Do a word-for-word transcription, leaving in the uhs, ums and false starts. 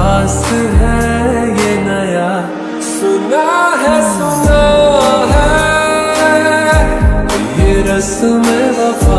راز ہے یہ نیا سنا ہے سنا ہے یہ رسم وفا